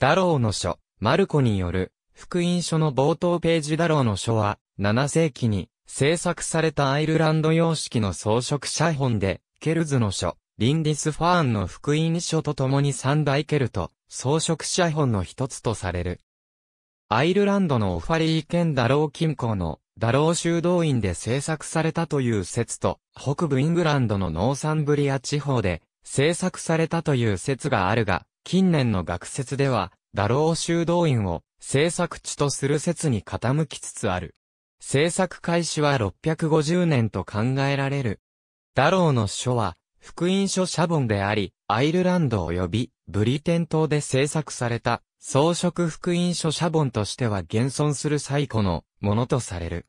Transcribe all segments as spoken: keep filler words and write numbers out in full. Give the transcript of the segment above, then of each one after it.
ダローの書、マルコによる、福音書の冒頭ページ。ダローの書は、ななせいきに制作されたアイルランド様式の装飾写本で、ケルズの書、リンディスファーンの福音書とともに三大ケルト、装飾写本の一つとされる。アイルランドのオファリー県ダロー近郊のダロー修道院で制作されたという説と、北部イングランドのノーサンブリア地方で制作されたという説があるが、近年の学説では、ダロー修道院を制作地とする説に傾きつつある。制作開始はろっぴゃくごじゅうねんと考えられる。ダローの書は、福音書写本であり、アイルランド及びブリテン島で制作された、装飾福音書写本としては現存する最古のものとされる。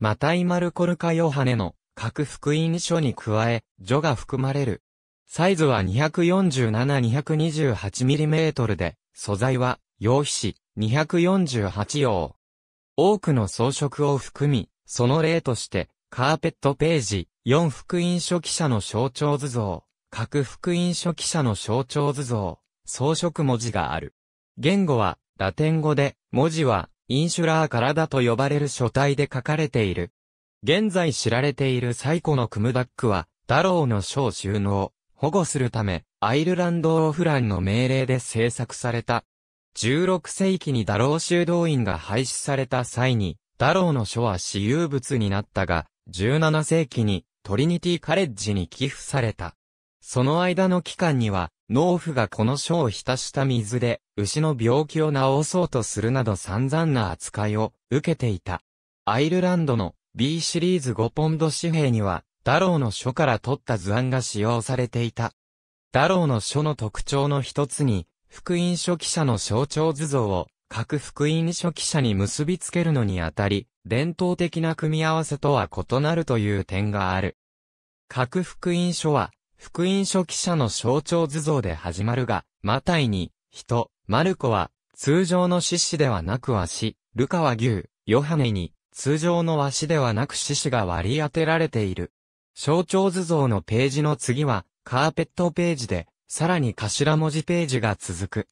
マタイ・マルコ・ルカ・ヨハネの各福音書に加え、序が含まれる。サイズは にひゃくよんじゅうなな にひゃくにじゅうはちミリメートル で、素材は羊皮紙にひゃくよんじゅうはちよう。多くの装飾を含み、その例として、カーペットページ、よん福音書記者の象徴図像、各福音書記者の象徴図像、装飾文字がある。言語は、ラテン語で、文字は、インシュラーからだと呼ばれる書体で書かれている。現在知られている最古のクムダックは、ダローの書を収納、保護するため、アイルランド王フランの命令で制作された。じゅうろくせいきにダロー修道院が廃止された際に、ダローの書は私有物になったが、じゅうななせいきにトリニティカレッジに寄付された。その間の期間には、農夫がこの書を浸した水で、牛の病気を治そうとするなど散々な扱いを受けていた。アイルランドの ビー シリーズごポンドしへいには、ダローの書から取った図案が使用されていた。ダローの書の特徴の一つに、福音書記者の象徴図像を各福音書記者に結びつけるのにあたり、伝統的な組み合わせとは異なるという点がある。各福音書は、福音書記者の象徴図像で始まるが、マタイに、人、マルコは、通常の獅子ではなく鷲、ルカは牛、ヨハネに、通常の鷲ではなく獅子が割り当てられている。象徴図像のページの次は、カーペットページで、さらに頭文字ページが続く。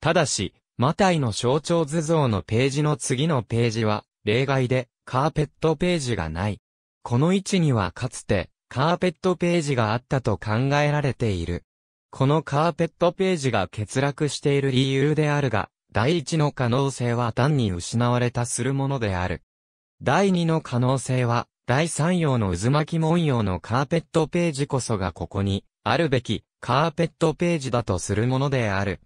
ただし、マタイの象徴図像のページの次のページは、例外で、カーペットページがない。この位置にはかつて、カーペットページがあったと考えられている。このカーペットページが欠落している理由であるが、第一の可能性は単に失われたするものである。第二の可能性は、第三用の渦巻き文様のカーペットページこそがここに、あるべき。カーペットページだとするものである。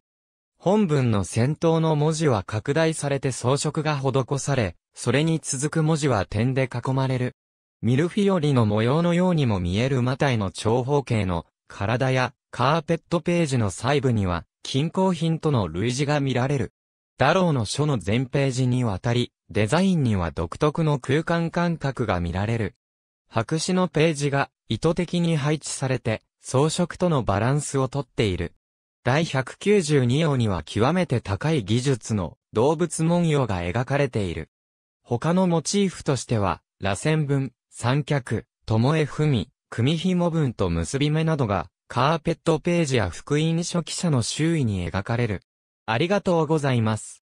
本文の先頭の文字は拡大されて装飾が施され、それに続く文字は点で囲まれる。ミルフィオリの模様のようにも見えるマタイの長方形の体やカーペットページの細部には金工品との類似が見られる。ダローの書の全ページにわたり、デザインには独特の空間感覚が見られる。白紙のページが意図的に配置されて、装飾とのバランスをとっている。第ひゃくきゅうじゅうにようには極めて高い技術の動物文様が描かれている。他のモチーフとしては、螺旋文、三脚、巴文、組紐文と結び目などが、カーペットページや福音書記者の周囲に描かれる。ありがとうございます。